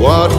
What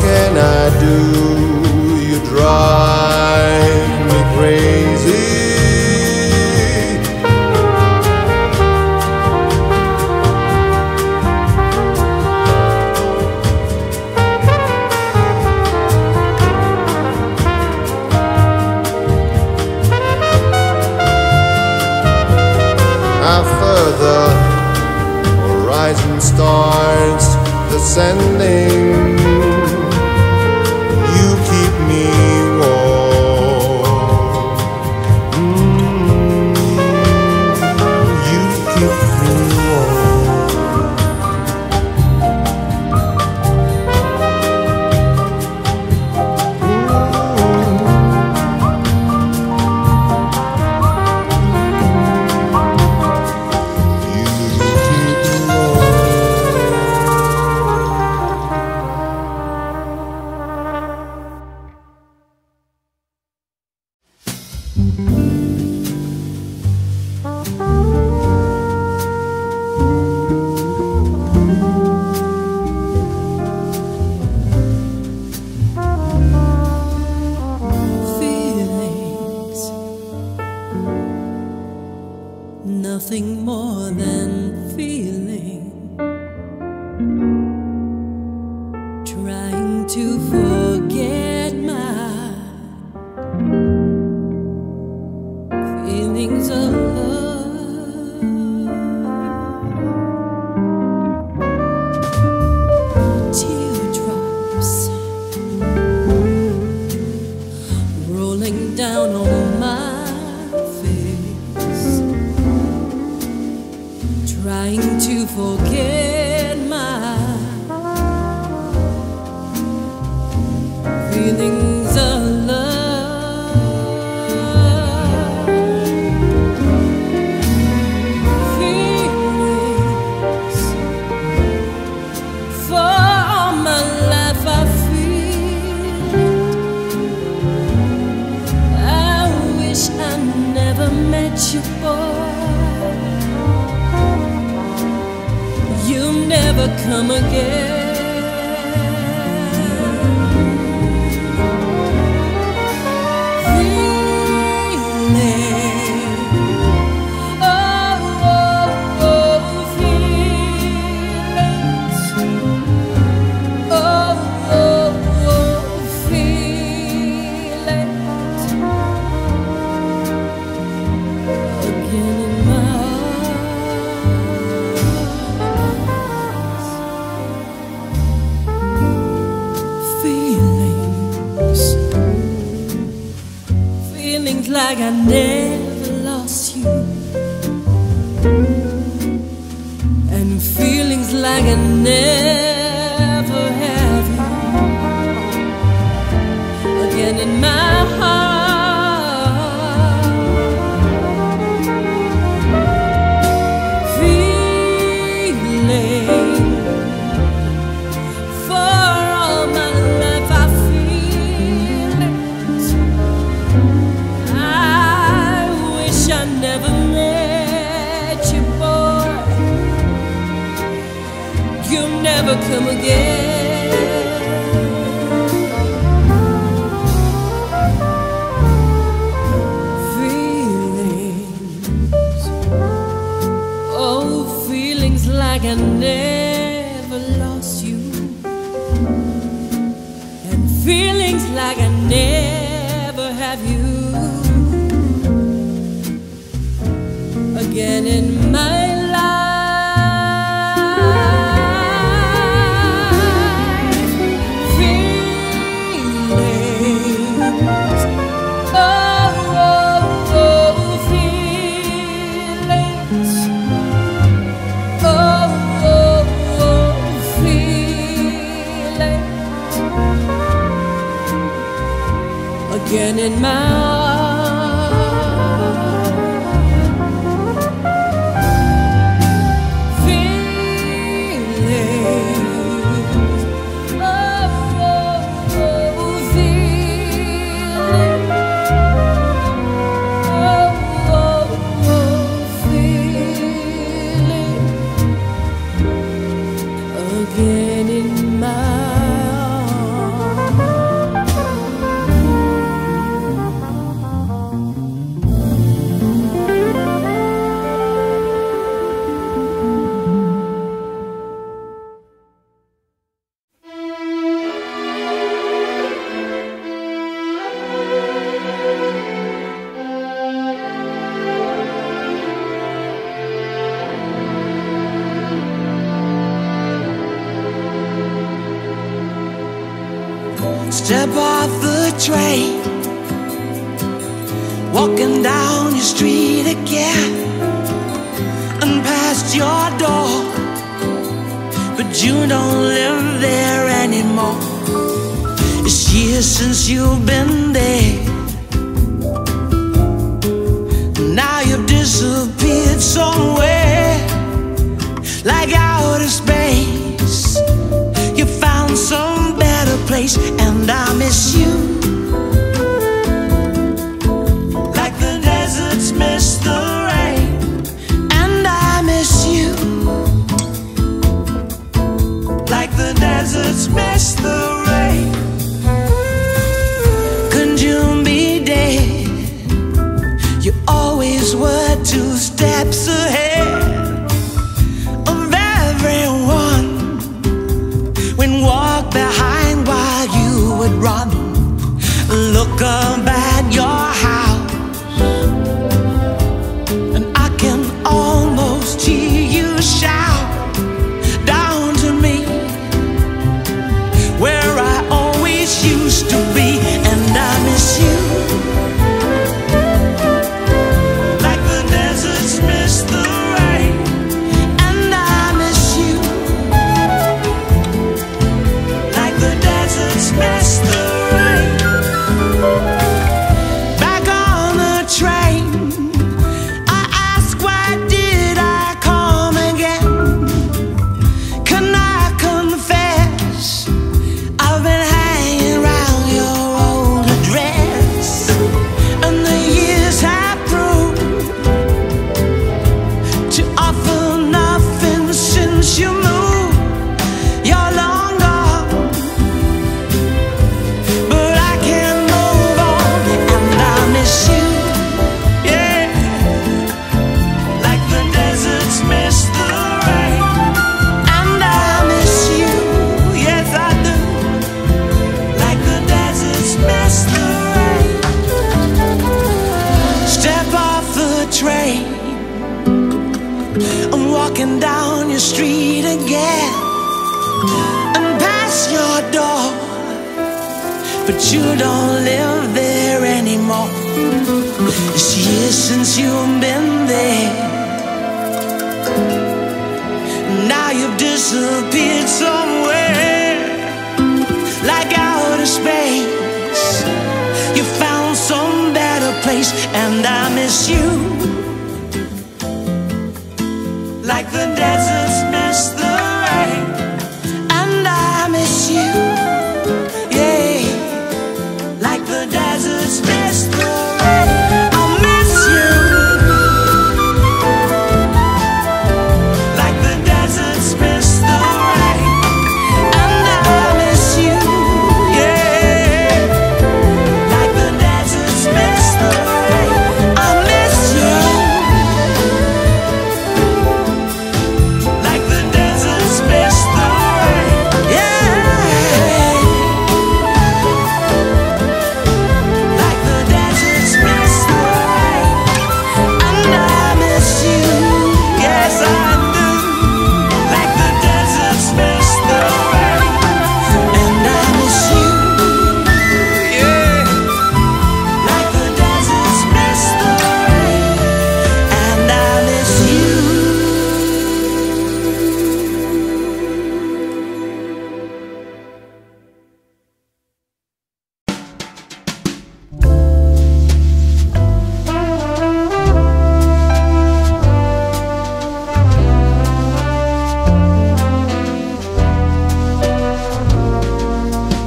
can I do? standing. You keep me warm. You keep me nothing more than feeling, trying to forget my feelings of love. Teardrops rolling down on my trying to forget my feelings of love. Feelings for all my life I feel. I wish I never met you, boy. You'll never come again. Feeling, oh, oh, oh, feelings, oh, oh, oh, feelings, again in my heart. Feelings like I never lost you, and feelings like I never have you again in my heart. Feeling for all my life I feel it. Never met you, boy. You'll never come again. Feelings, oh, feelings like I never lost you, and feelings like I never have you again in my life. Feelings, oh, oh, oh, feelings, oh, oh, oh, feelings, again in my heart. Step off the train, walking down your street again, and past your door, but you don't live there anymore. It's years since you've been there, and now you've disappeared somewhere, like out of space. You found some better place, and I miss you. Steps ahead of everyone, when walk behind while you would run. Look up at your house, and I can almost hear you shout down to me, where I always used to be, and I miss you. I'm walking down your street again, and past your door, but you don't live there anymore. It's years since you've been there, now you've disappeared somewhere, like out of space. You found some better place, and I miss you. Like the deserts miss the rain, and I miss you, yeah. Like the deserts miss the rain, I miss you. Like the deserts miss the rain, and I miss you, yeah. Like the deserts miss the rain, I miss you.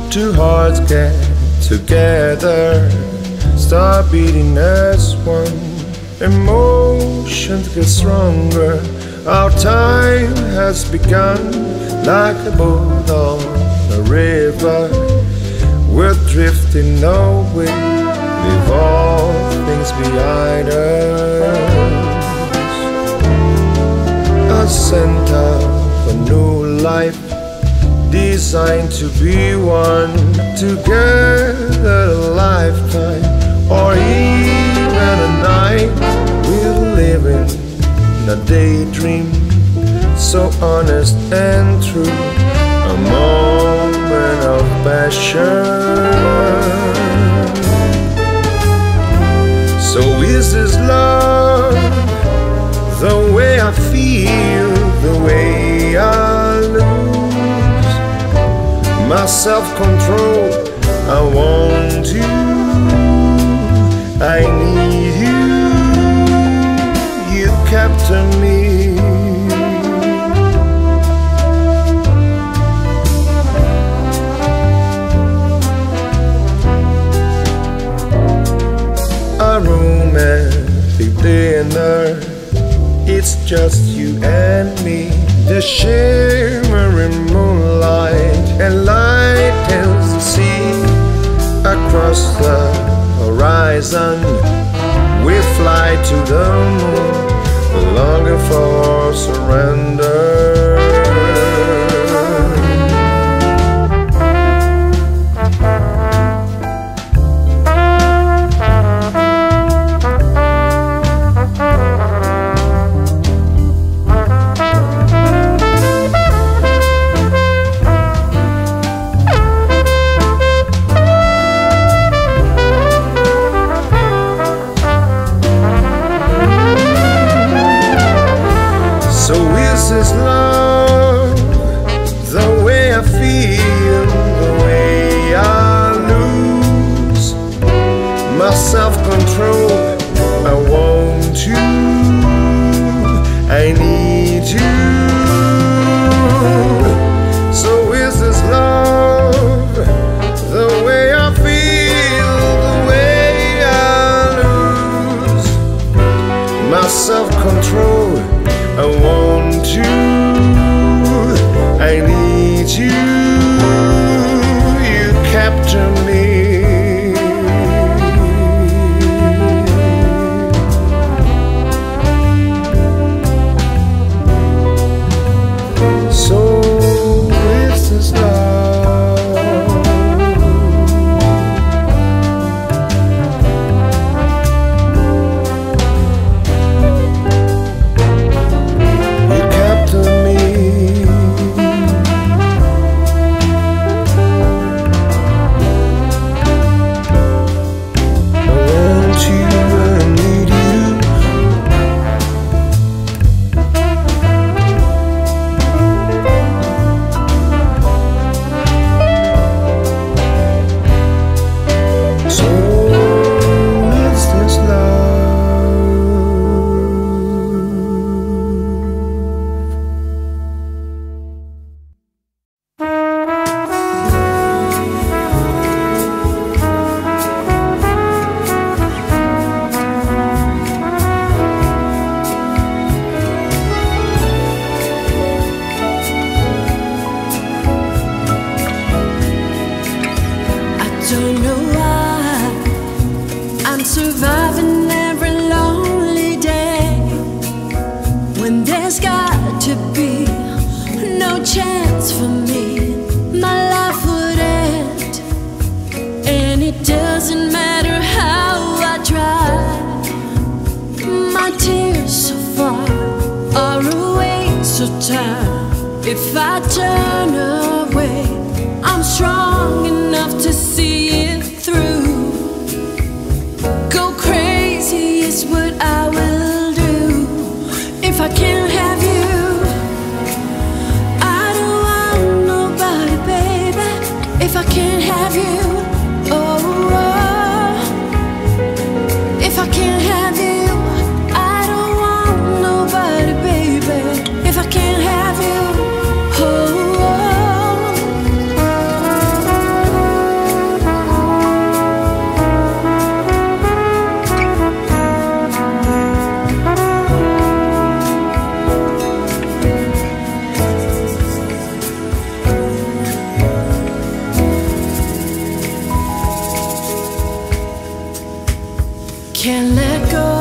Two hearts get together, start beating as one. Emotions get stronger, our time has begun. Like a boat on a river, we're drifting away, leave all things behind us. A scent of a new life, designed to be one. Together a lifetime, or even a night. We're living in a daydream, so honest and true, a moment of passion. my self-control. I want you, I need you, you capture me. A romantic dinner, it's just you and me. The shimmering moonlight enlightens the sea. Across the horizon we fly to the moon, longing for surrender. So is this love, the way I feel, the way I lose my self-control? I want you, I need you. So is this love, the way I feel, the way I lose my self-control? I want you, I need you, you capture me. So is this if I turn away, I'm strong enough to see it through. Go crazy is what I will do if I can't have you. I don't want nobody, baby, if I can't have you. Oh, if I can't have you. Can't let go.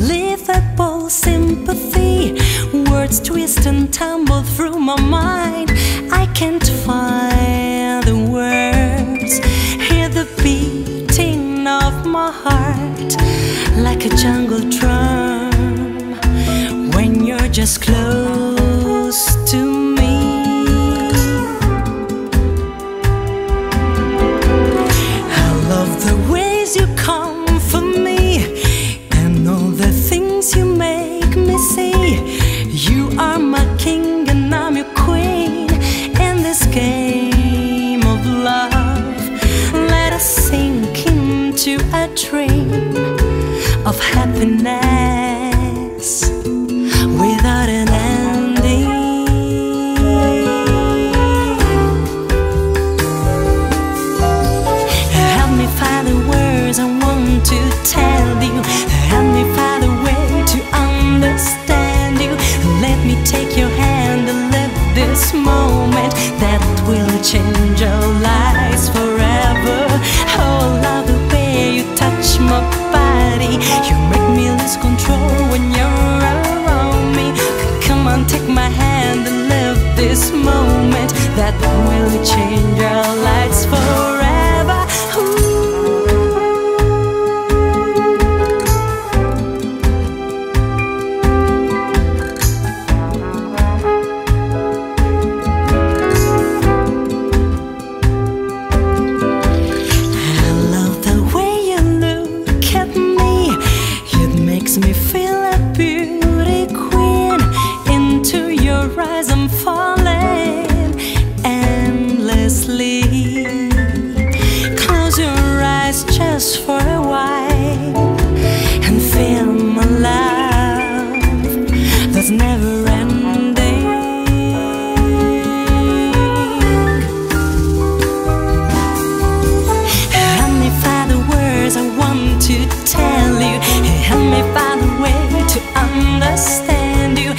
Unbelievable sympathy, words twist and tumble through my mind. I can't find the words, hear the beating of my heart like a jungle drum when you're just close to me. A dream of happiness without an ending. Help me find the words I want to tell you. Help me find a way to understand you. Let me take your hand and live this moment that will change our lives forever. Oh, love the way you touch my body, you make me lose control when you're around me. Come on, take my hand and live this moment that will change our lives forever. Me feel a beauty queen. Into your eyes I'm falling endlessly. Close your eyes just for a while and feel my love that's never ending. Help me find the words I want to tell you. Help me find understand you.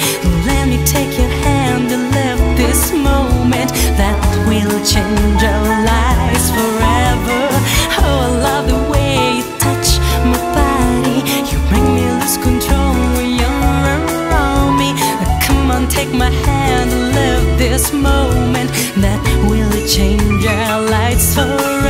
Let me take your hand and live this moment that will change our lives forever. Oh, I love the way you touch my body, you make me lose control when you're around me. Come on, take my hand and live this moment that will change our lives forever.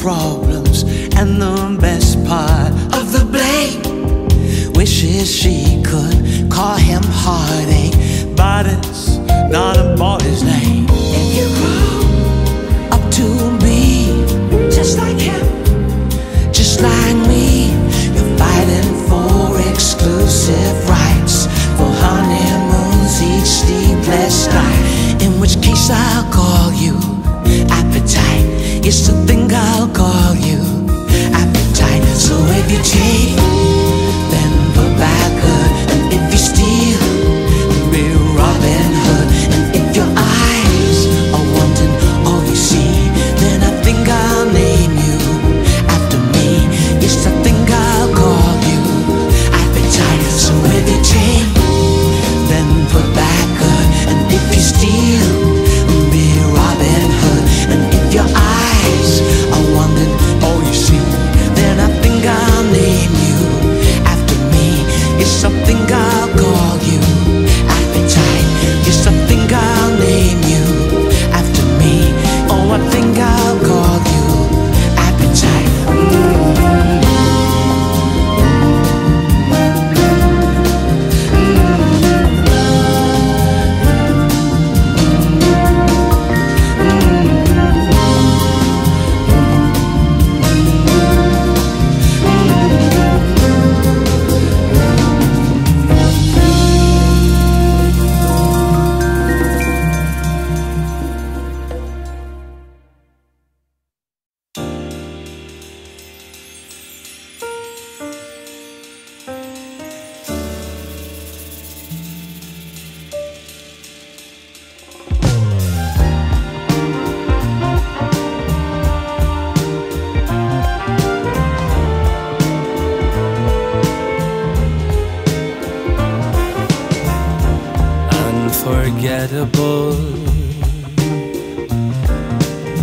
Problems and the best part of the blame. Wishes she could call him heartache, but it's not a boy's name. If you grow up to be just like him, just like me, you're fighting for exclusive rights, for honeymoons each sleepless night, in which case I'll call you appetite. It's the thing I'll call you appetite. So if you take, then put back good. And if you steal, be Robin Hood. And if your eyes are wanting all you see, then I think I'll name you after me. Yes, I think I'll call you appetite. So if you take, then put back good. And if you steal, be Robin Hood. And if your eyes are wanting all you see, then I think I'll name you after me. It's something I'll call you appetite. It's something I'll name you after me. Oh, I think I'll call you appetite.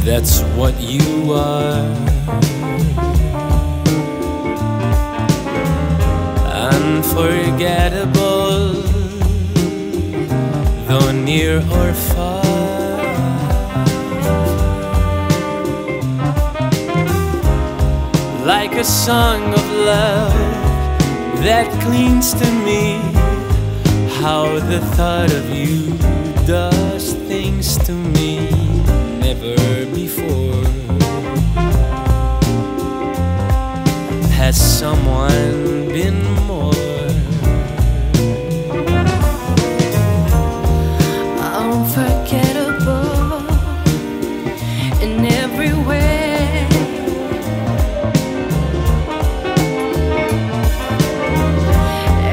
That's what you are, unforgettable, though near or far. Like a song of love that clings to me, how the thought of you does things to me never before has someone been more. Unforgettable in every way,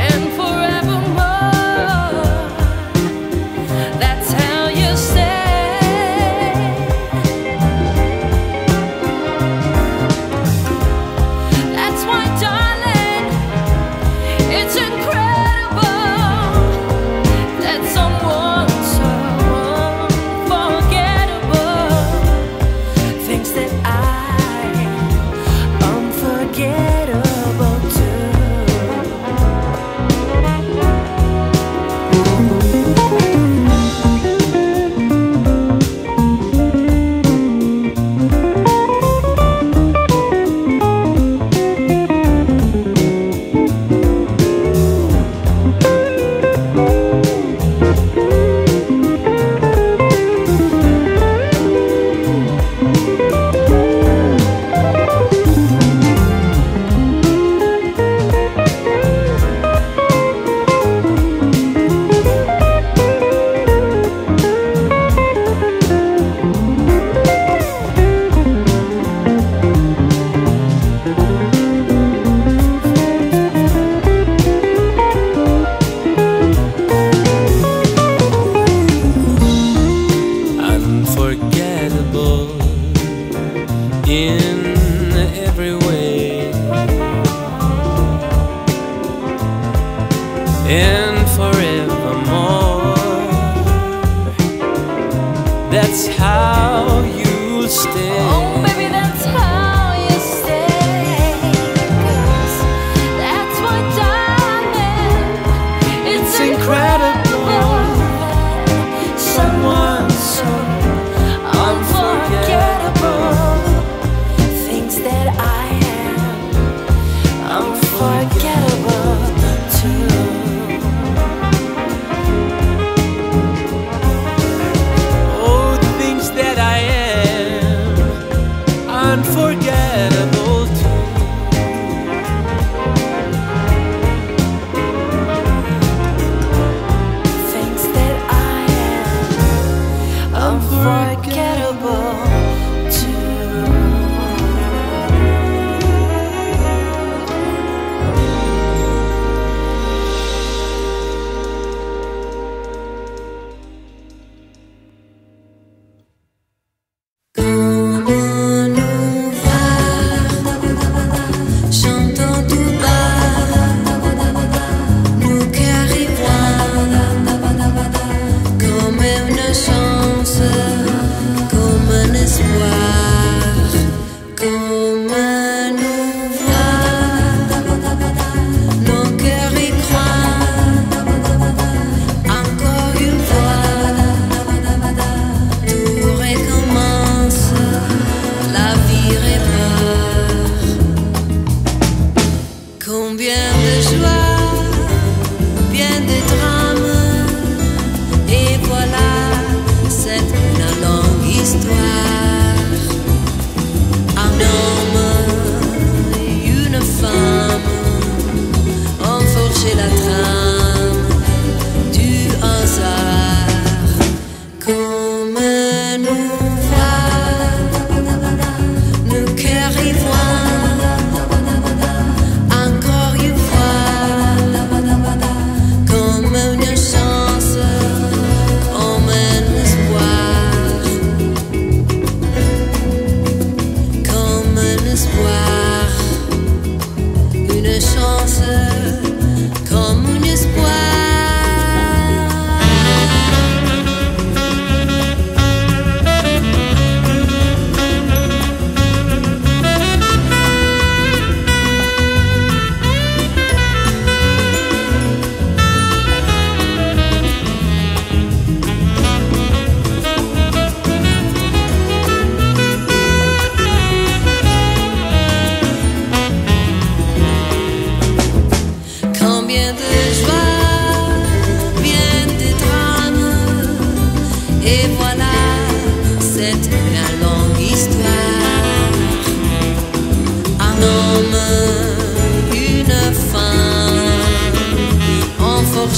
and forevermore, that's how you say.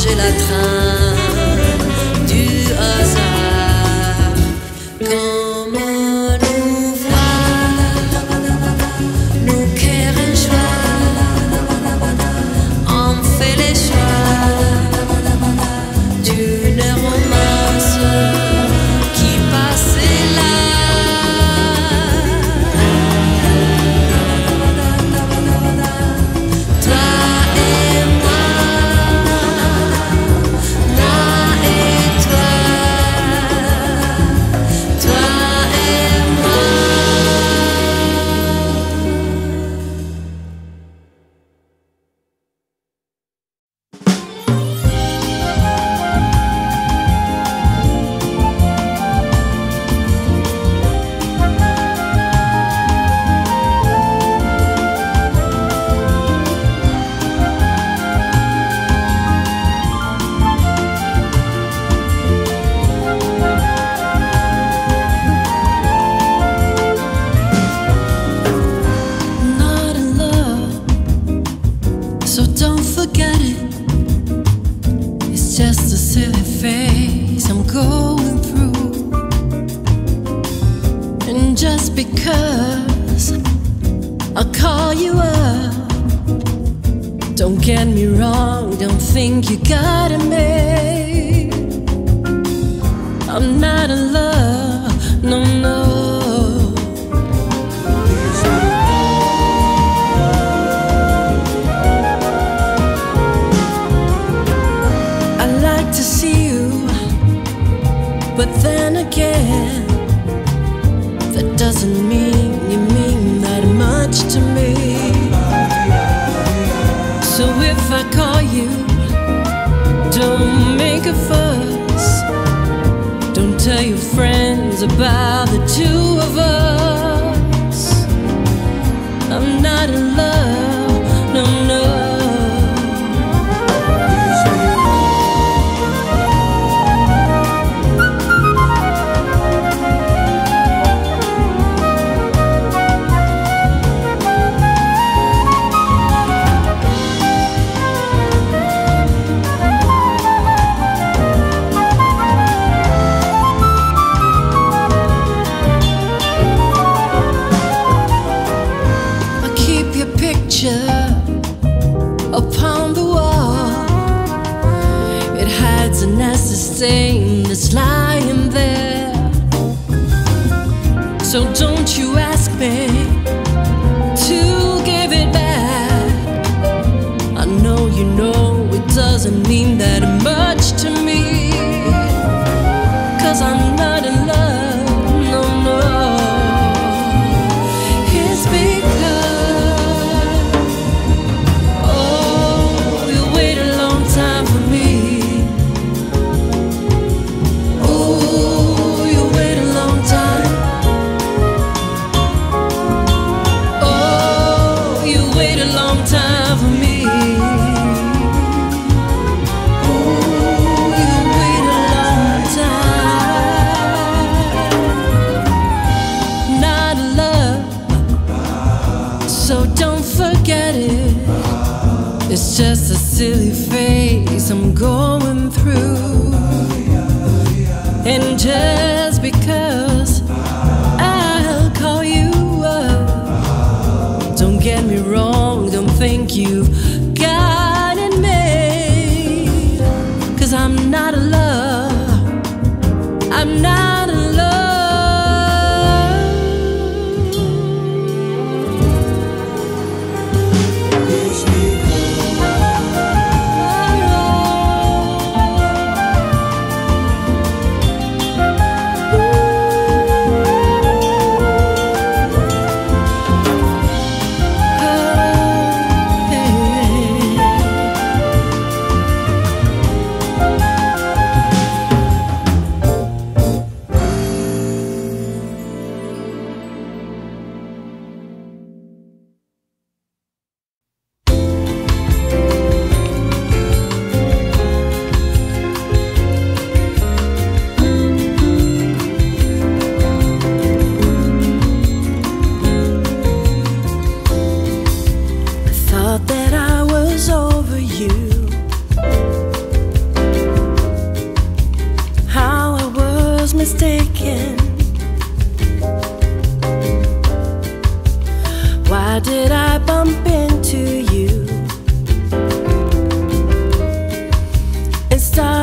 j'ai la traîne du hasard. Comment nous voilà, nous cœurs en joie, on fait les choix d'une romance qui passait là. Toi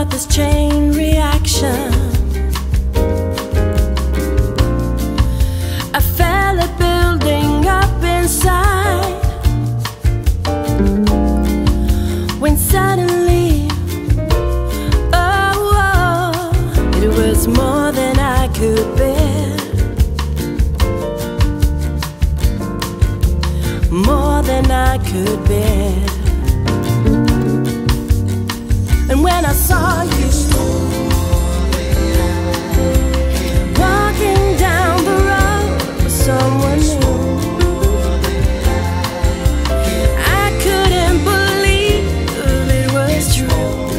about this chain reaction. I felt it building up inside, when suddenly, oh, it was more than I could bear, more than I could bear. And when I saw you walking down the road with someone new, I couldn't believe it was true.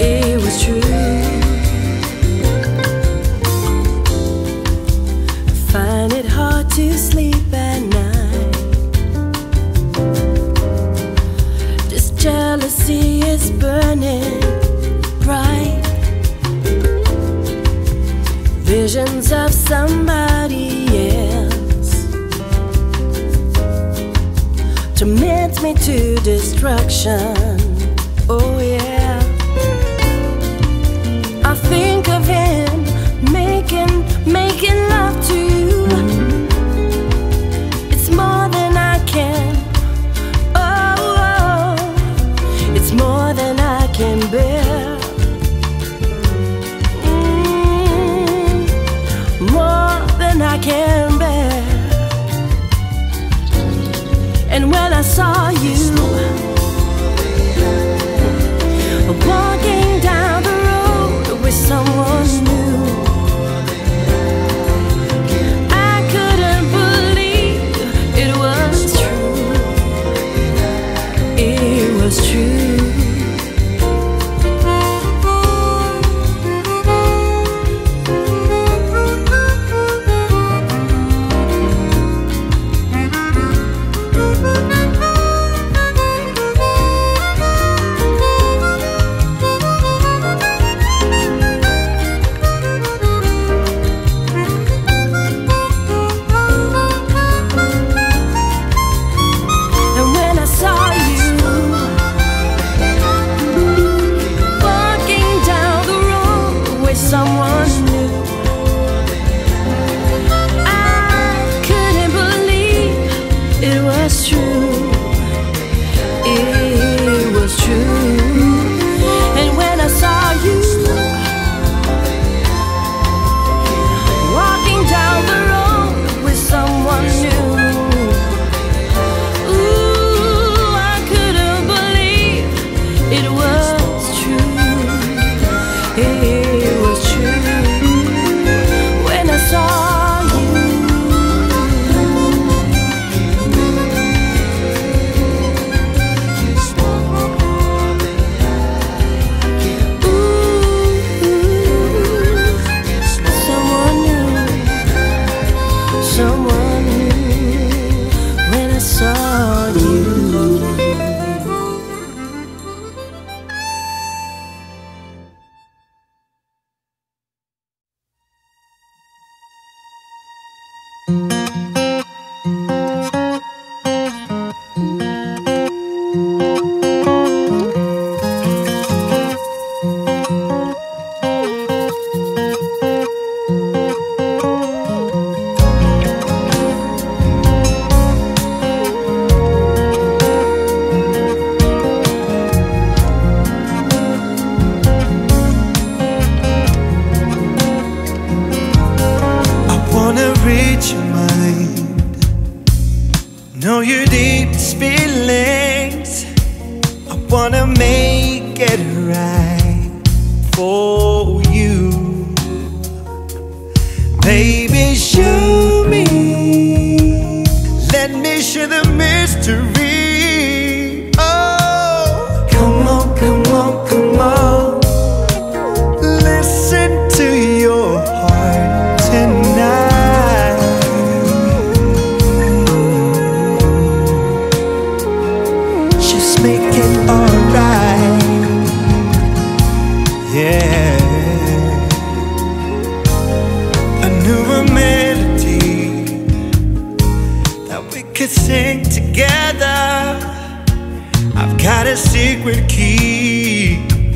It was true. I find it hard to sleep at night. Jealousy is burning bright. Visions of somebody else torment me to destruction. Oh yeah, I think of him making love to you. It's more than I can. Can bear more than I can bear. And when I saw you walking down the road with someone new, I couldn't believe it was true. It was true. Together, I've got a secret key.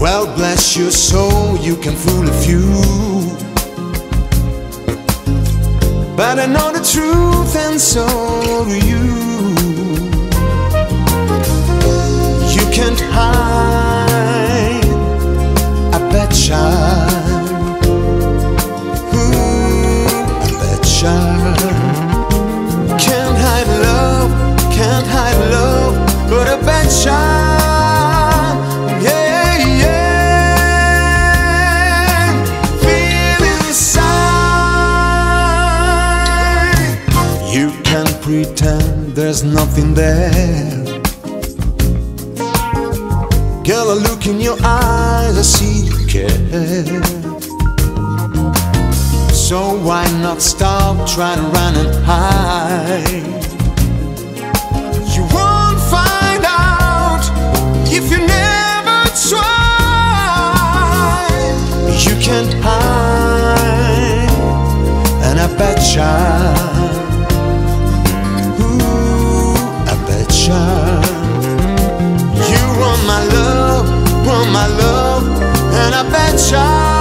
Well, bless your soul, you can fool a few. But I know the truth, and so do you. You can't hide a bad child. Ooh, a bad child. Can't hide love, but a bad child. Yeah, yeah. Feel inside. You can pretend there's nothing there. Girl, I look in your eyes, I see you care. So why not stop, try to run and hide? You won't find out if you never try. You can't hide and a bad child. Ooh, a bad child. You want my love, want my love, and a bad child.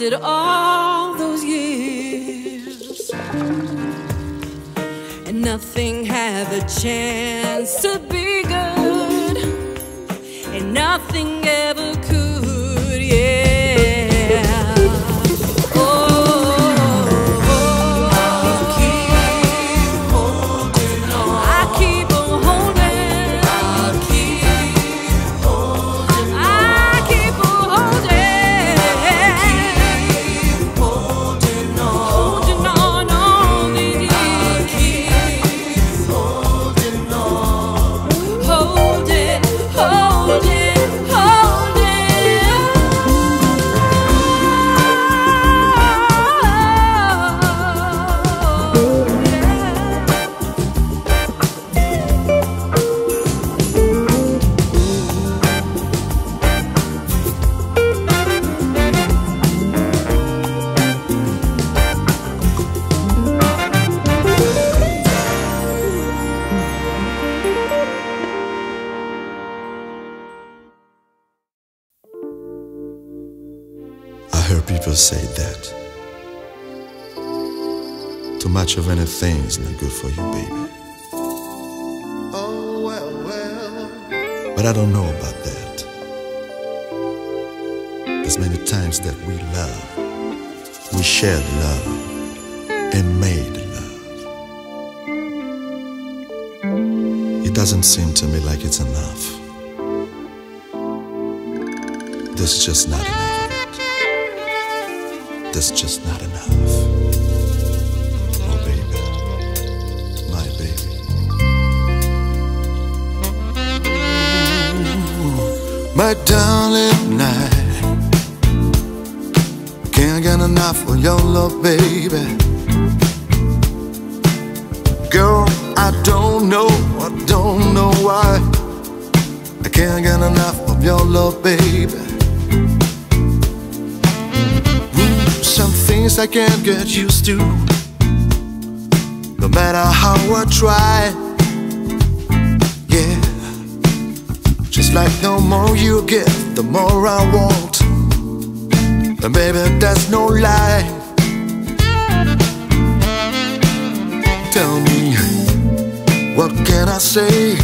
wasted all those years, and nothing had a chance to be good, and nothing ever could, yeah. Say that too much of anything's not good for you, baby. Oh, well, well. But I don't know about that. There's many times that we love, we shared love, and made love. It doesn't seem to me like it's enough. This is just not enough. That's just not enough. Oh, baby, my baby. Ooh, my darling, I can't get enough of your love, baby. Girl, I don't know why I can't get enough of your love, baby. Some things I can't get used to, no matter how I try. Yeah, just like the more you give, the more I want. And baby, that's no lie. Tell me, what can I say?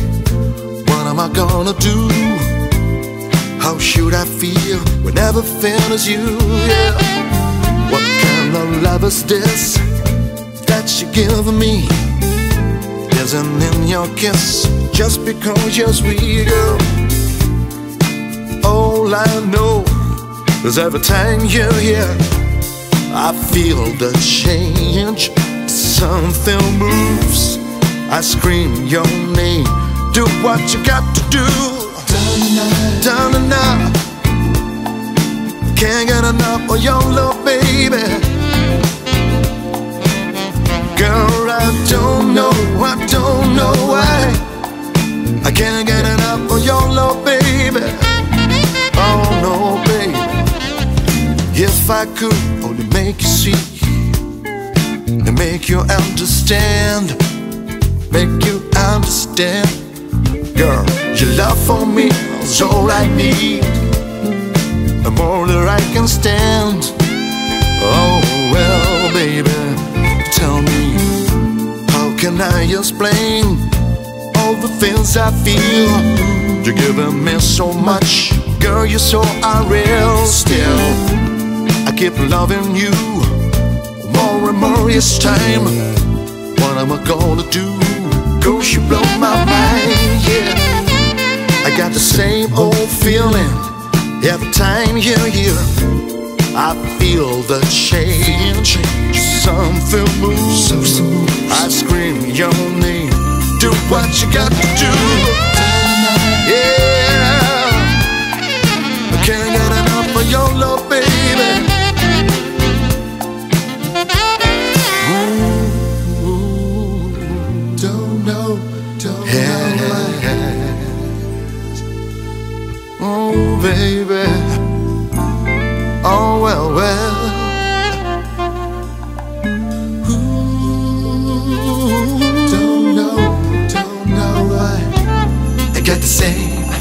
What am I gonna do? How should I feel when everything is you? Yeah. What kind of love is this that you give me? Isn't in your kiss just because you're sweet, girl. All I know is every time you're here, I feel the change. Something moves. I scream your name. Do what you got to do. Down and out. Can't get enough of your love, baby. Girl, I don't know why I can't get enough of your love, baby. Oh no, baby. If I could only make you see, to make you understand, girl, your love for me is all I need. The more that I can stand. Oh, well, baby, tell me, how can I explain all the things I feel? You're giving me so much, girl, you're so unreal. Still, I keep loving you more and more each time. What am I gonna do? Cause you blow my mind, yeah. I got the same old feeling. Every time you're here, I feel the change. Something moves. I scream your name. Do what you got to do. Yeah, I can't get enough of your love, baby. Ooh, don't know. Yeah. Oh, baby. Oh, well, well. Ooh, don't know why I get the same old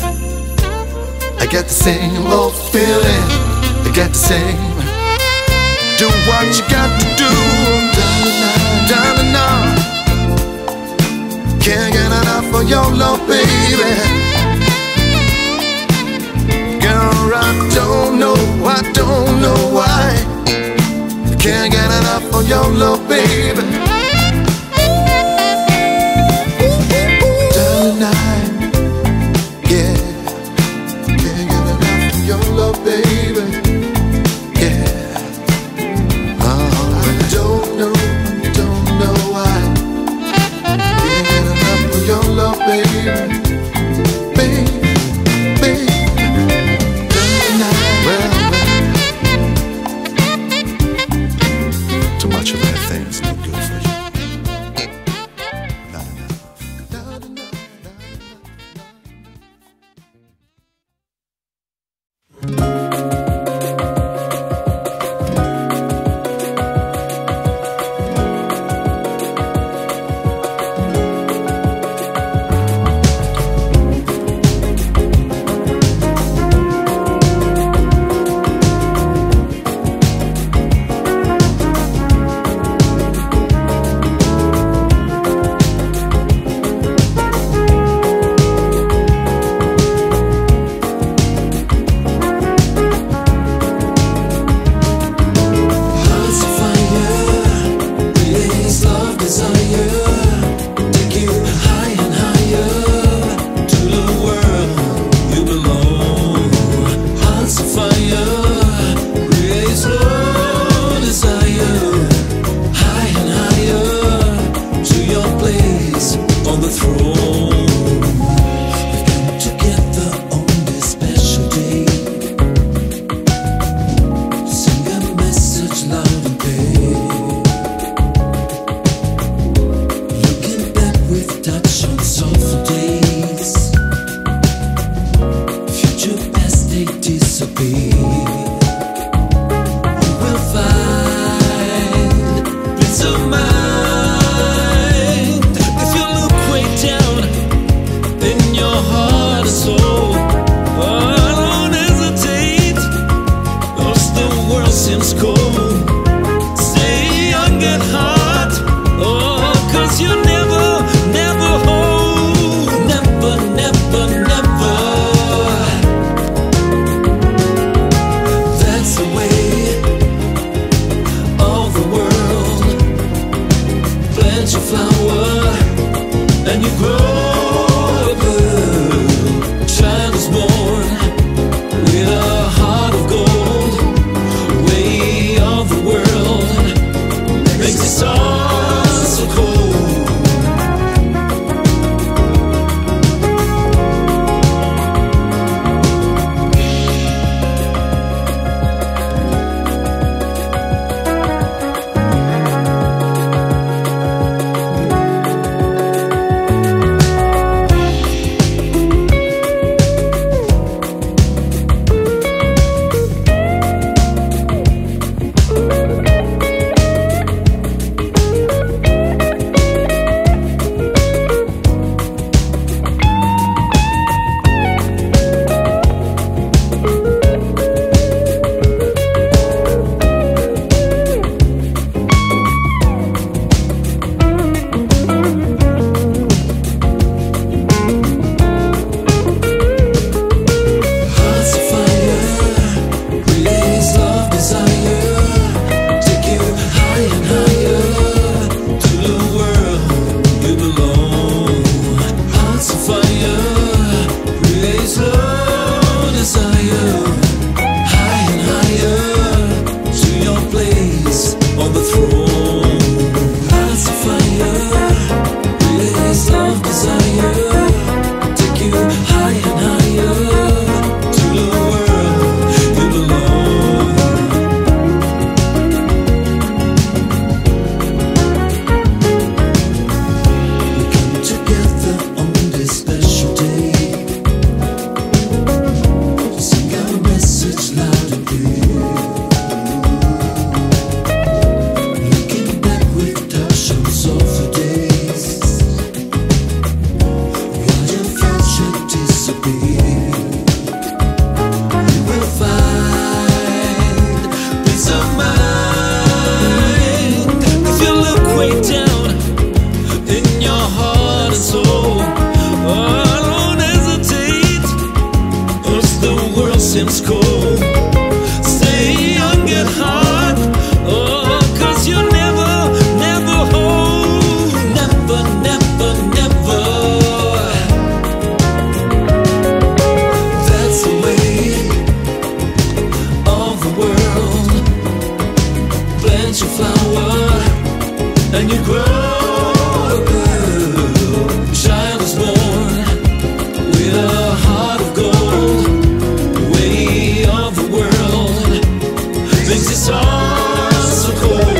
feeling. I get the same do what you got to do. Darling, I can't get enough of your love, baby. Girl, I don't know why I can't get enough of your love, baby. Darling, can't get enough of your love, baby. and you grow a girl. A child is born with a heart of gold. The way of the world makes its heart so cold.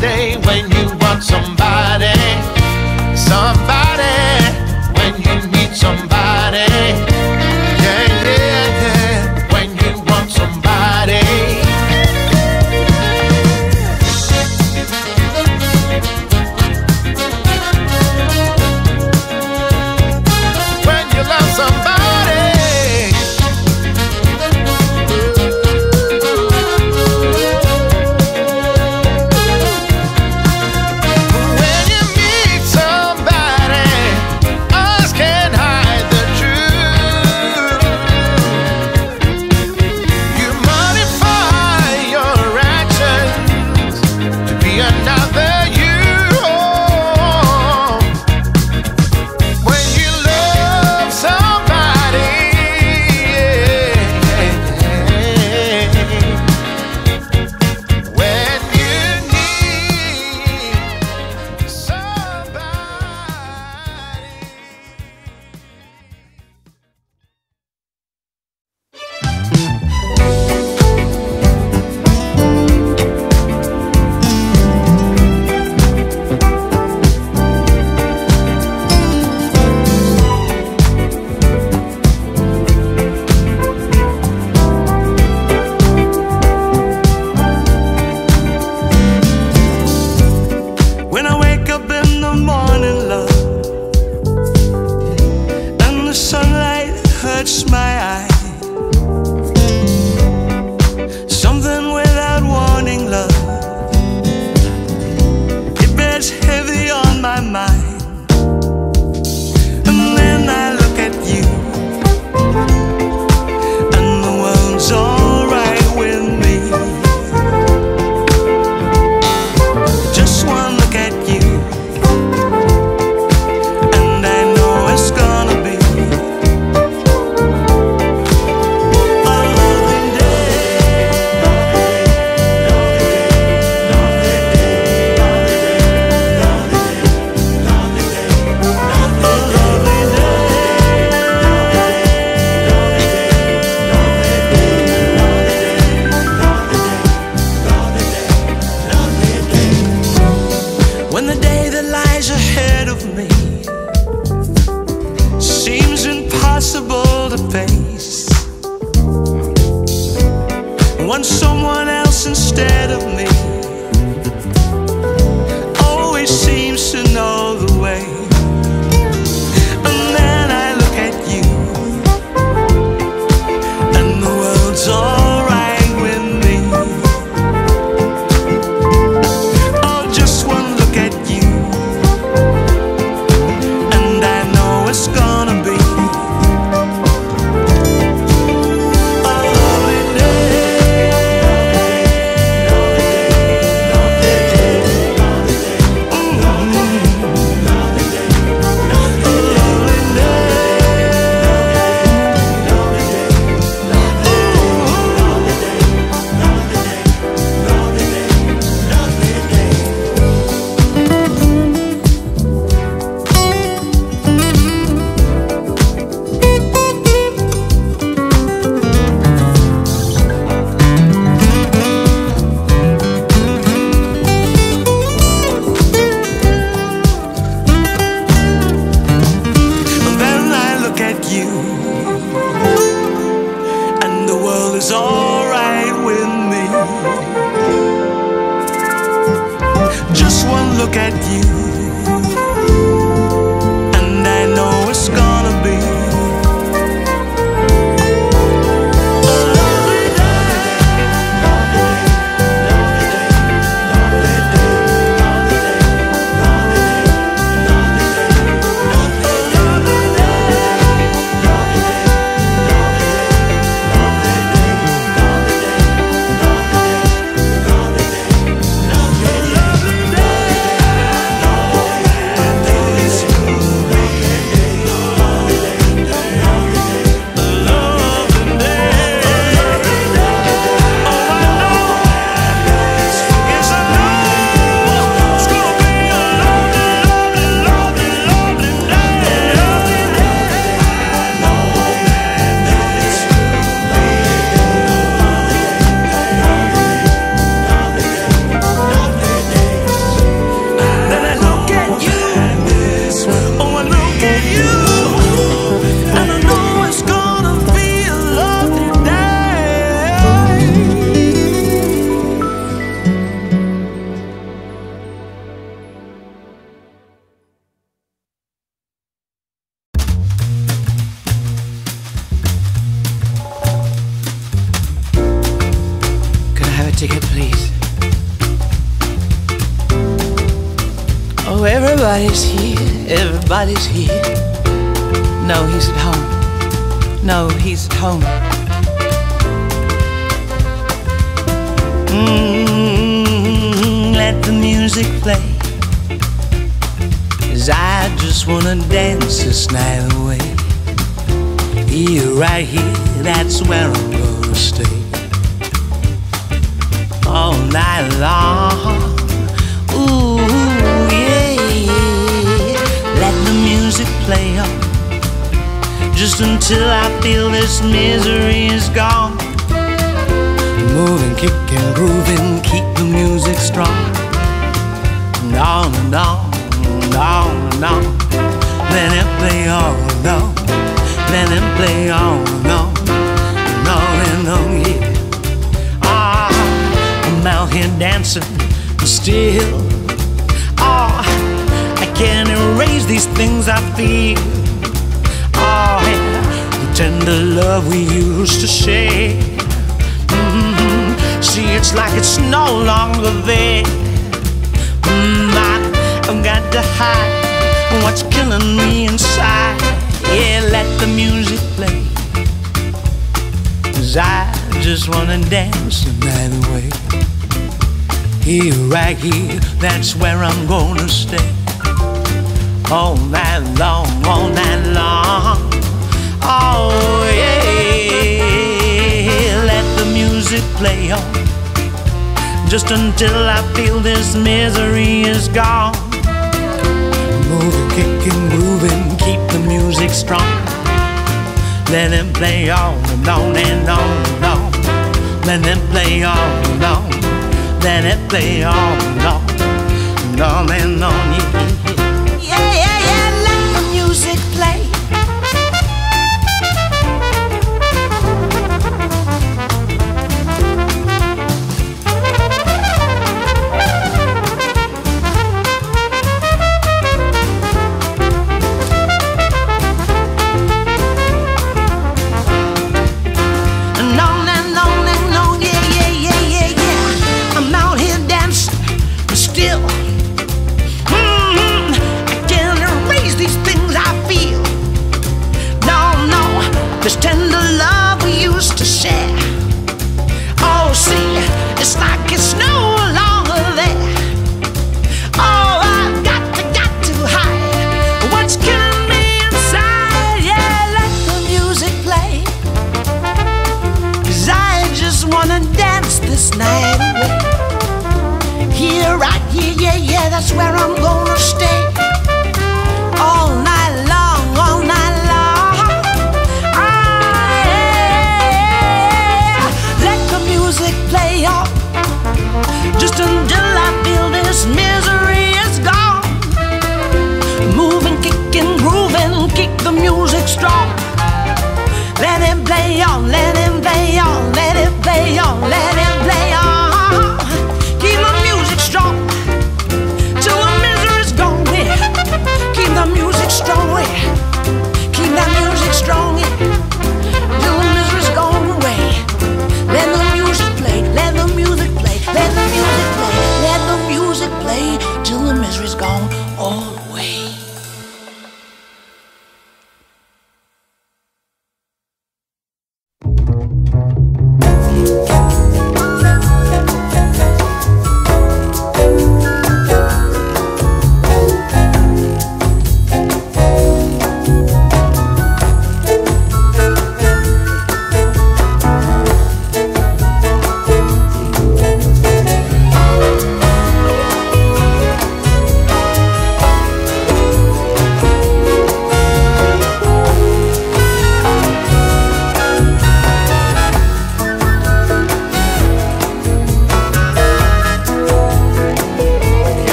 When you love somebody catch my eye. Something without warning, love, it bears heavy on my mind. And then I look at you, and the world's alright with me. Just one look at you, and I know it's gonna be a lovely day. When the day that lies ahead of me seems impossible to face, want someone else instead of me, always seems to know the way. And then I look at you, and the world's alright with me. Oh, just one look at you, and I know it's gonna be a lovely day. It's alright with me. Just one look at you, and I know it's gonna be a lovely day. Ticket, please. Oh, everybody's here, everybody's here. No, he's at home. No, he's at home. Let the music play, 'cause I just wanna dance this night away. Here, right here, that's where I'm gonna stay. All night long, ooh yeah. Let the music play on, just until I feel this misery is gone. Moving, kicking, grooving, keep the music strong. And on and on, and on and on. Let it play on and on. Let it play on and on. And on and on, yeah. I'm out here dancing, but still, I can't erase these things I feel. Oh, yeah, the tender the love we used to share. See, it's like it's no longer there. I've got to hide what's killing me inside. Yeah, let the music play, 'cause I just wanna dance the night away. Here, right here, that's where I'm gonna stay. All night long, all night long. Oh yeah, let the music play on, just until I feel this misery is gone. Moving, kicking, grooving, keep the music strong. Let it play on and on and on and on. Let it play on and on. Let it play on and on and on and on. Yeah, yeah, yeah, let the music play. This tender love we used to share. Oh, see, it's like it's no longer there. Oh, I've got to hide what's killing me inside. Yeah, let the music play, 'cause I just wanna dance this night away. Here, right here, yeah, yeah, that's where I'm gonna stay. All night long, all night long. Play on, just until I feel this misery is gone. Moving, kicking, grooving, keep the music strong. Let it play on, let it play on, let it play on, let it play on. Keep the music strong till the misery's gone. Yeah. Keep the music strong. Yeah. Keep the music strong.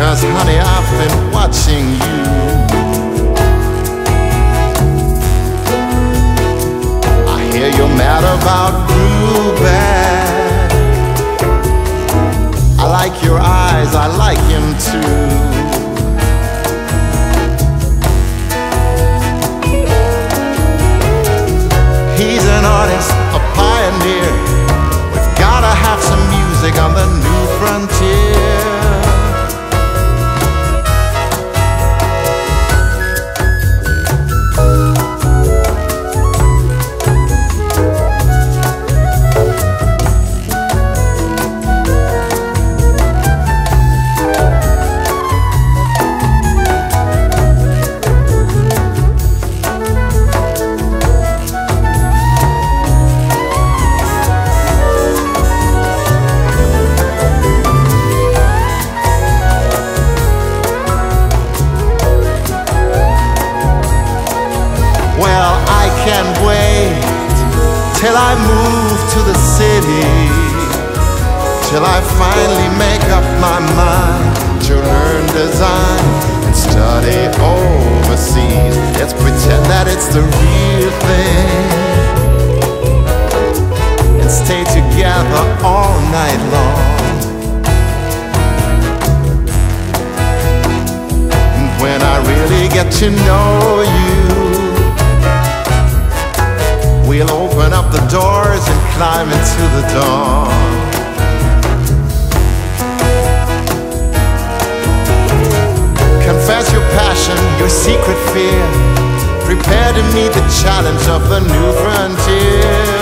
'Cause honey, I've been watching you. I hear you're mad about Ruben. I like your eyes, I like him too. He's an artist, a pioneer. We've gotta have some music on the new frontier. Till I move to the city, till I finally make up my mind to learn design and study overseas. Let's pretend that it's the real thing and stay together all night long. And when I really get to know you, we'll open up the doors and climb into the dawn. Confess your passion, your secret fear. Prepare to meet the challenge of the new frontier.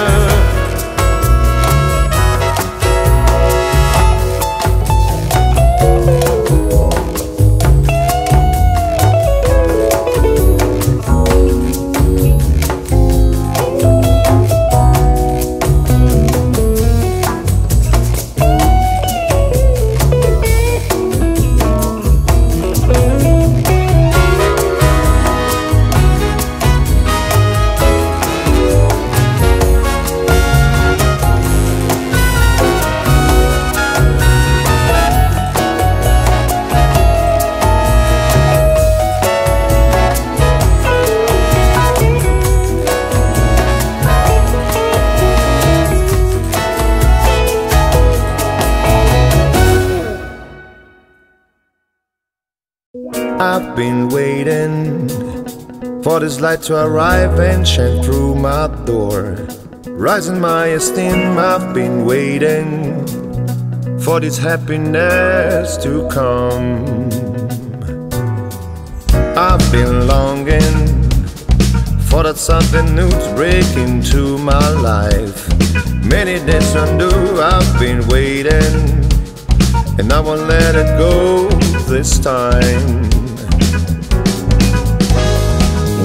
I've been waiting for this light to arrive and shine through my door, rising my esteem. I've been waiting for this happiness to come. I've been longing for that something new to break into my life. Many days undue, I've been waiting, and I won't let it go this time.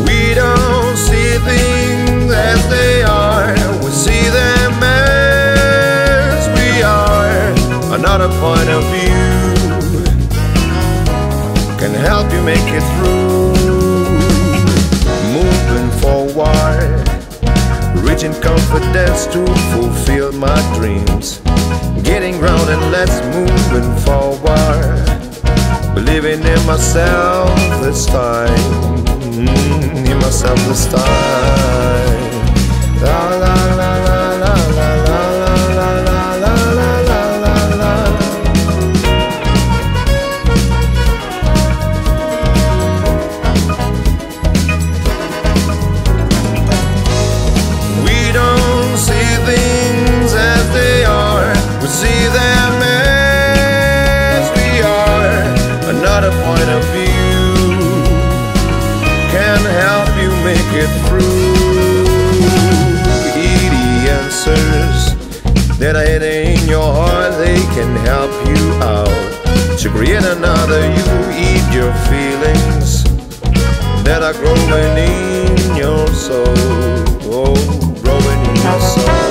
We don't see things as they are, we see them as we are. Another point of view can help you make it through. Moving forward, reaching confidence to fulfill my dreams. Getting grounded, let's moving forward. Believing in myself this time. In myself this time. La la la la la la la la la la la la. We don't see things as they are, we see them as we are. Another point of view can help you make it through. The answers that are in your heart, they can help you out to create another you. Eat your feelings that are growing in your soul. Oh, growing in your soul.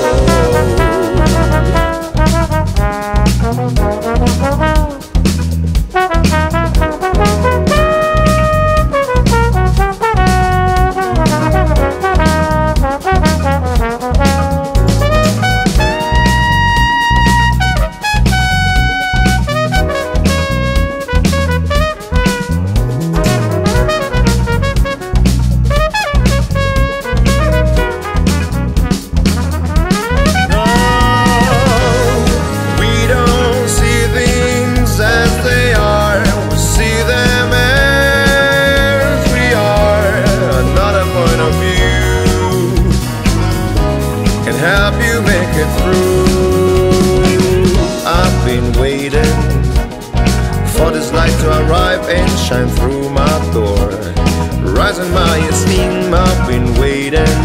shine through my door. Rising my esteem, I've been waiting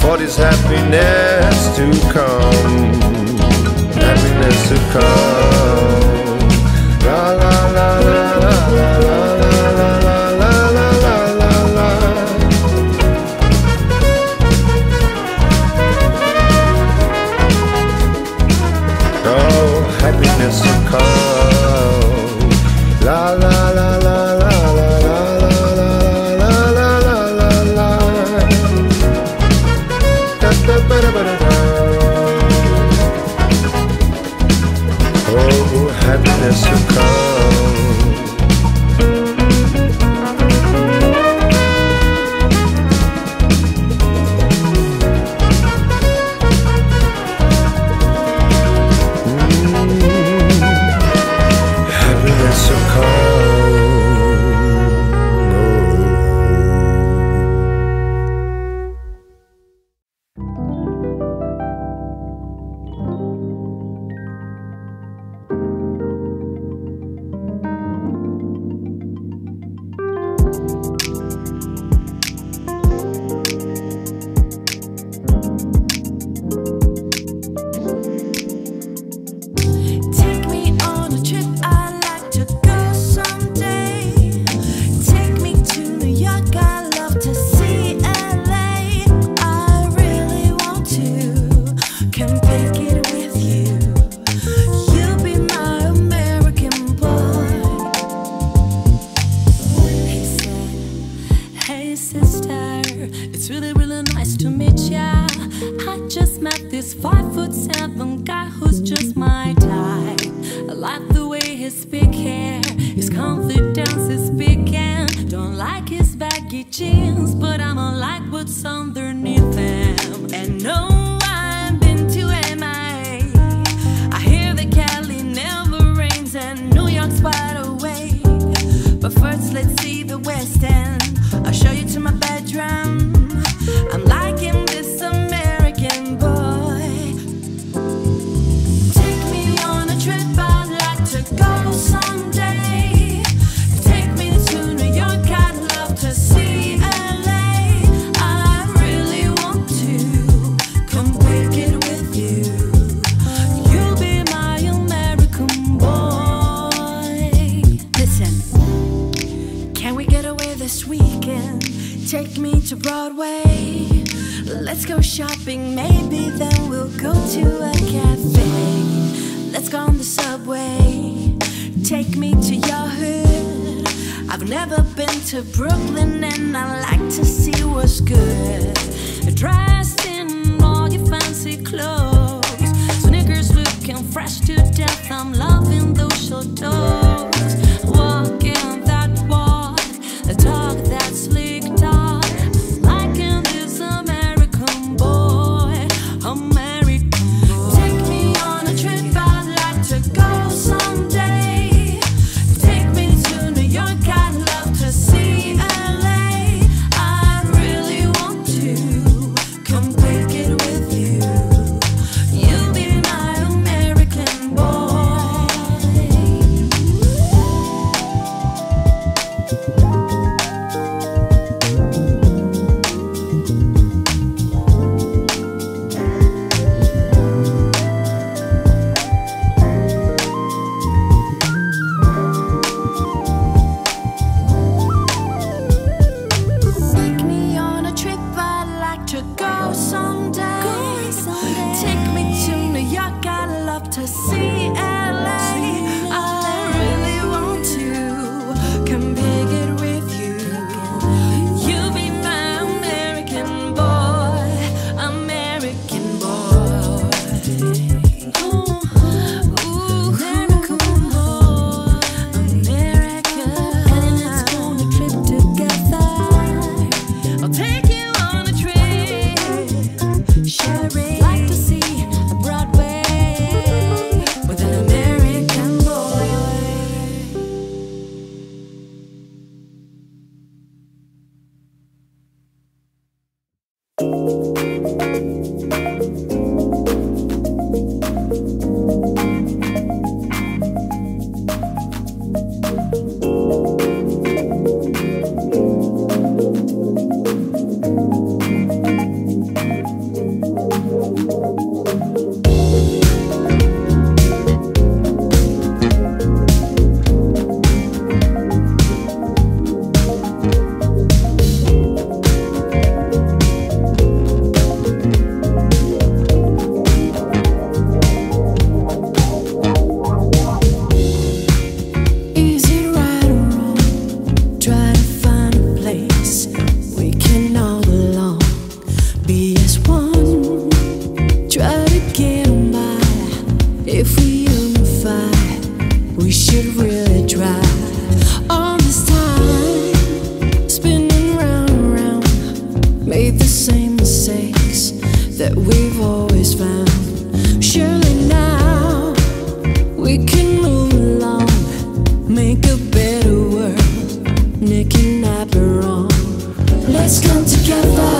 for this happiness to come. Happiness to come. La la la la la la la la la la la la la la. Oh, happiness to come. La la. Oh, happiness to come. Happiness to come. that we've always found. Surely now we can move along, make a better world, Nick and I belong. Let's come together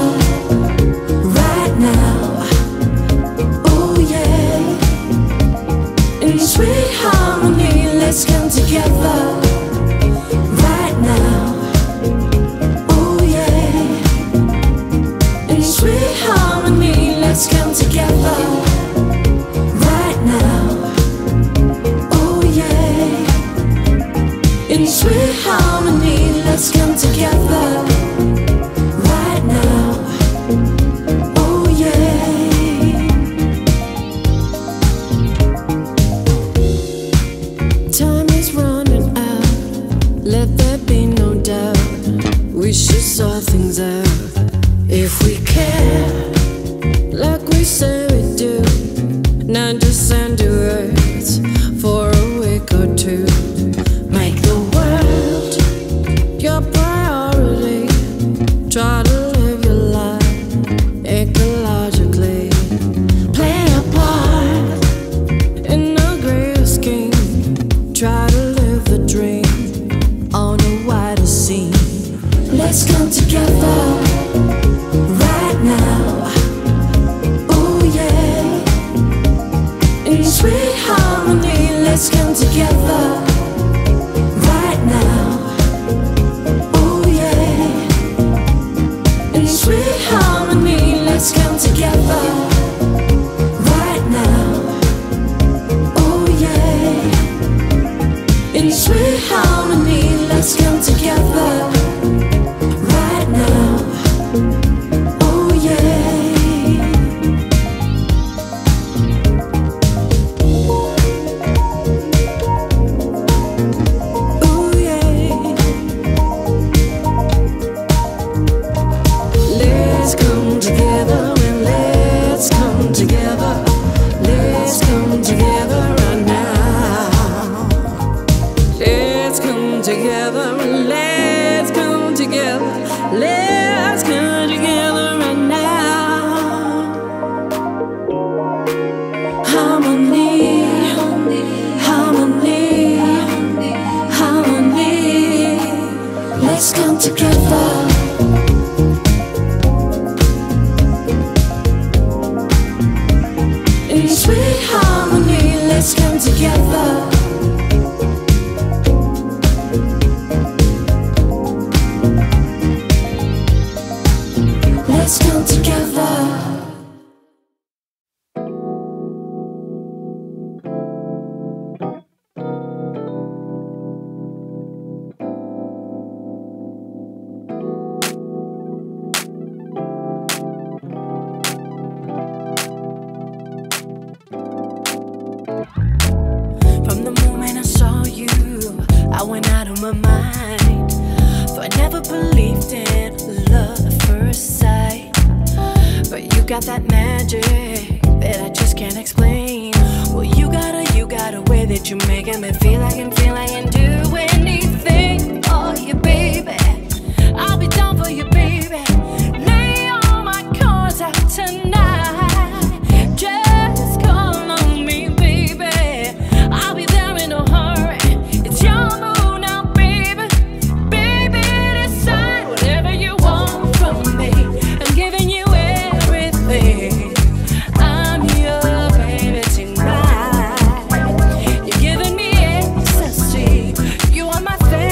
right now, oh yeah, in sweet harmony. Let's come together. Let's come together right now, oh yeah, in sweet harmony. Let's come together right now, oh yeah. Time is running out, let there be no doubt. We should sort things out if we care, like we say we do, not just send words for a week or two. Make the world your priority, try to live your life ecologically. Play a part in the greater scheme, try to live the dream on a wider scene. Let's come together. Sweet harmony, let's come together right now, oh yeah, in sweet harmony. Let's come together right now, oh yeah, in sweet harmony. Let's come together. Let's come together. Let's come together right now. Harmony, harmony, harmony. Let's come together. In sweet harmony, let's come together. Let's come together. From the moment I saw you, I went out of my mind, for I never believed in love at first sight. But you got that magic that I just can't explain. Well, you got a way that you're making me feel I can, do anything for you, baby. I'll be down for you, baby. Lay all my cards out tonight. Just call on me, baby. I'll be there in a hurry. It's your move now, baby. Baby, decide whatever you want from me. I'm giving you I'm your baby tonight. You're giving me ecstasy. You are my favorite.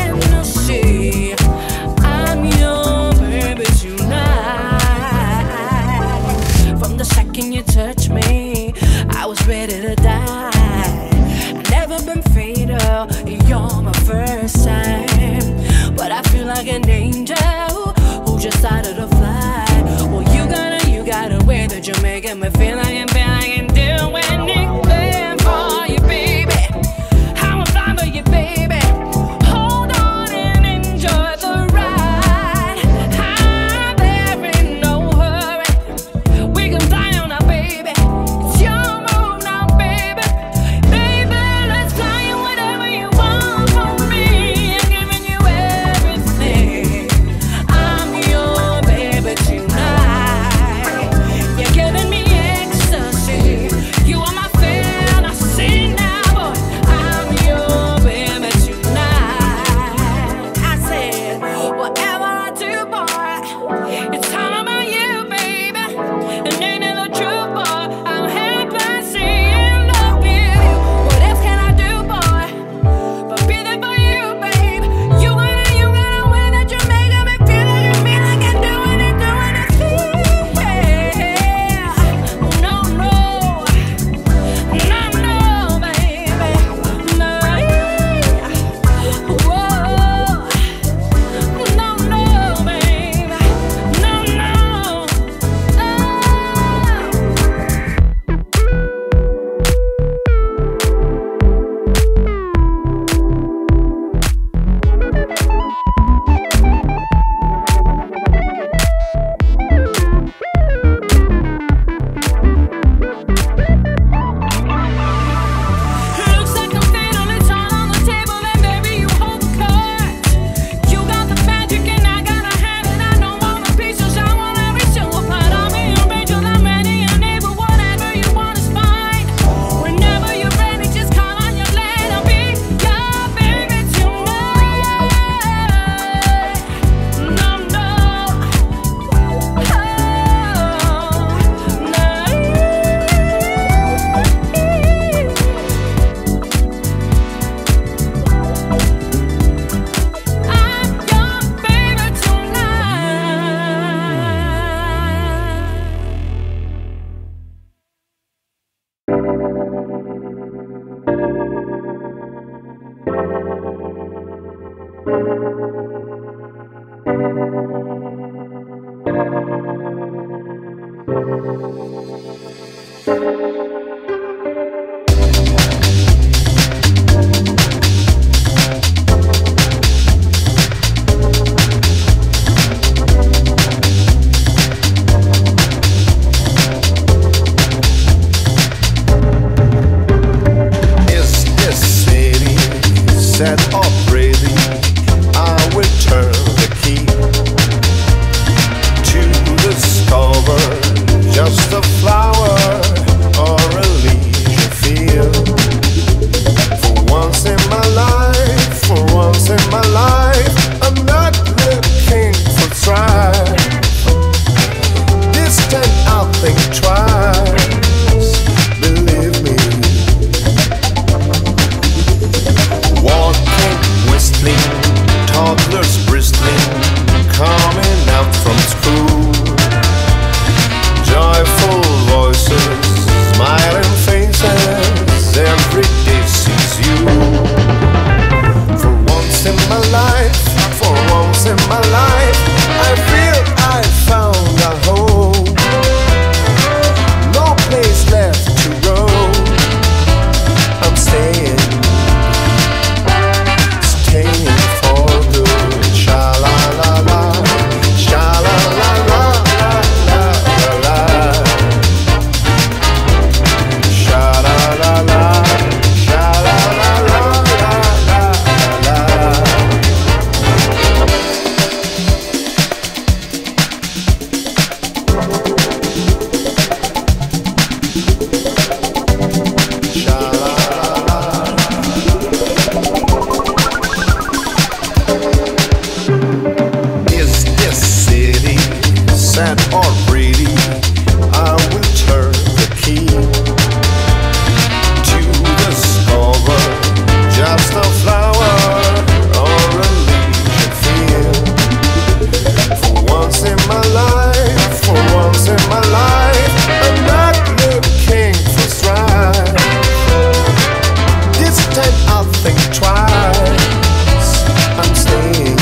I'm staying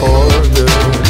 for good.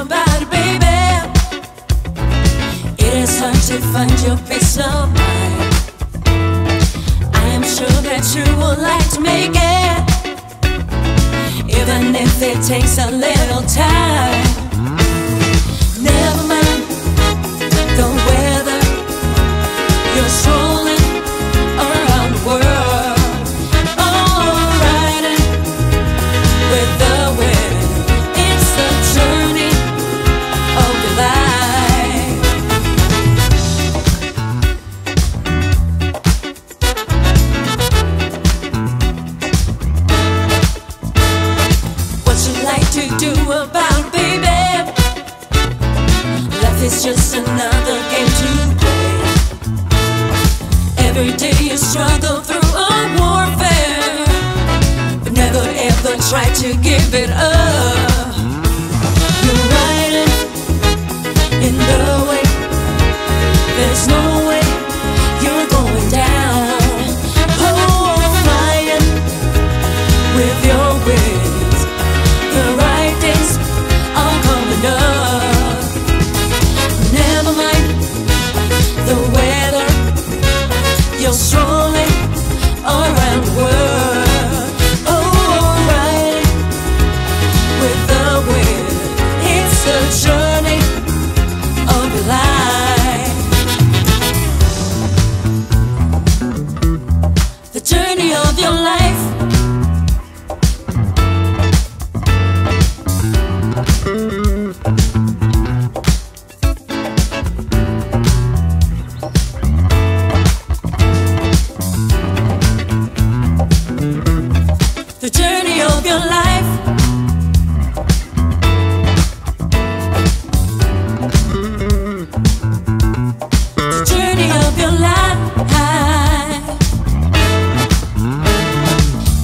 somebody, baby. It is hard to find your peace of mind. I am sure that you would like to make it, even if it takes a little time. Never mind the weather, you're strolling around the world, all riding with the wind. It's the journey of your life. What you like to do about, baby? It's just another game to play. Every day you struggle through a warfare, but never ever try to give it up. You're riding in the wave. There's no way you're going down. Oh, flying with your wings. The right days are coming up. Never mind the weather, you're strolling around the world, oh, riding with the wind. It's the journey of your life, the journey of your life. The journey of your life. The journey of your life.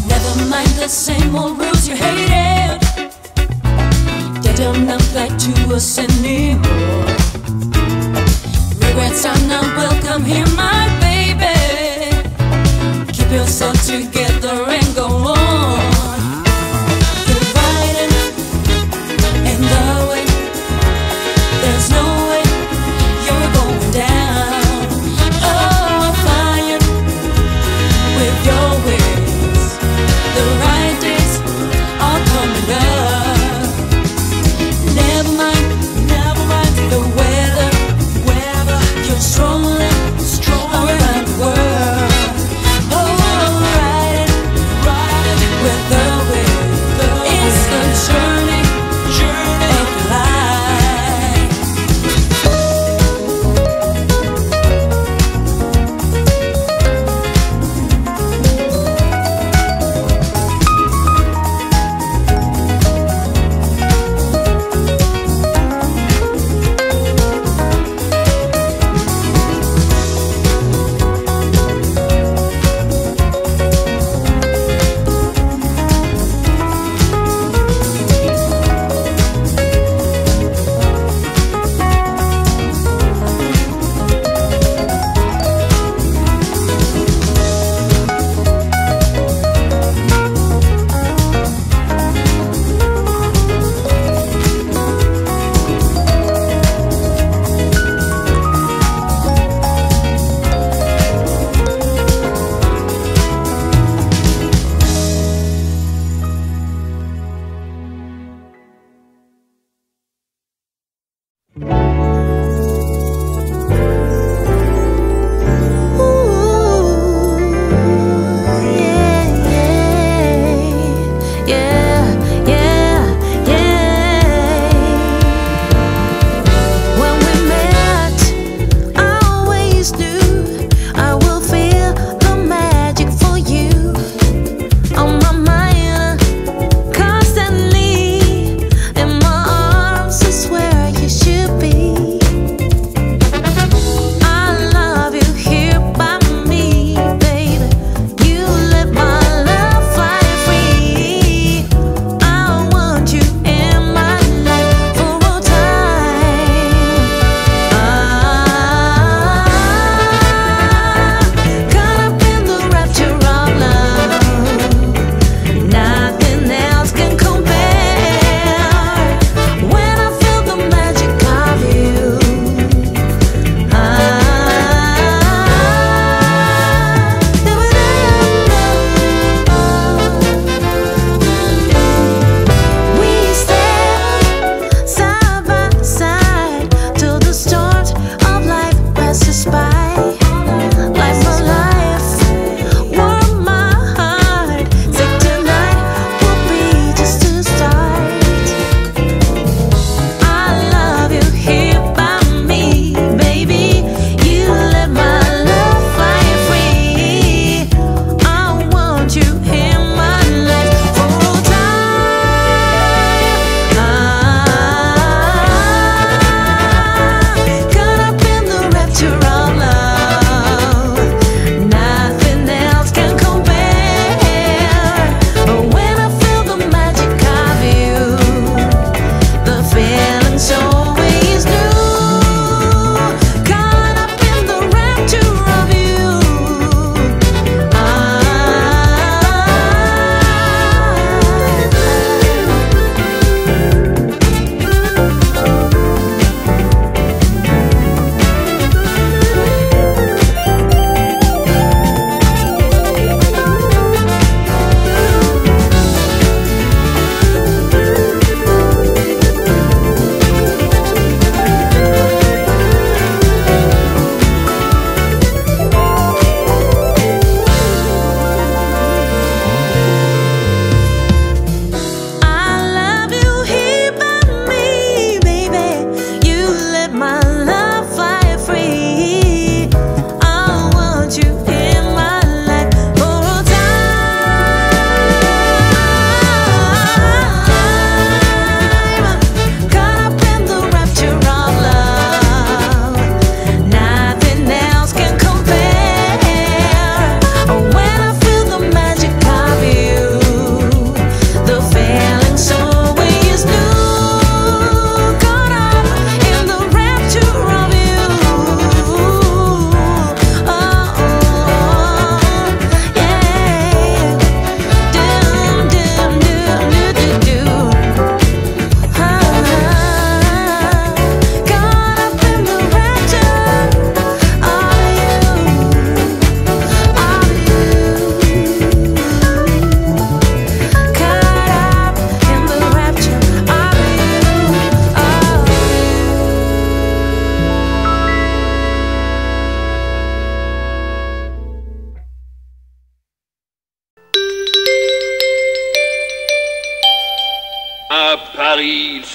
Never mind the same old rules you hated. They don't apply to us anymore. Regrets are not welcome here, my baby. Keep yourself together and go on. Never mind, never mind.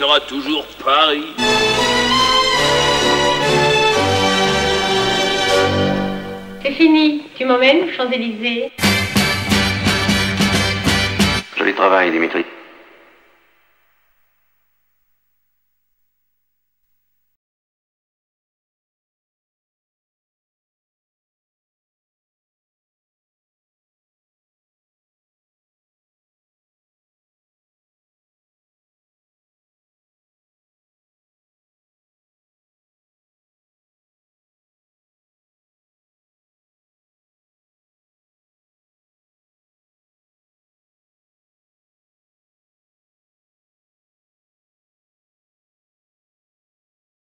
sera toujours Paris. C'est fini, tu m'emmènes aux Champs-Élysées? Joli travail, Dimitri.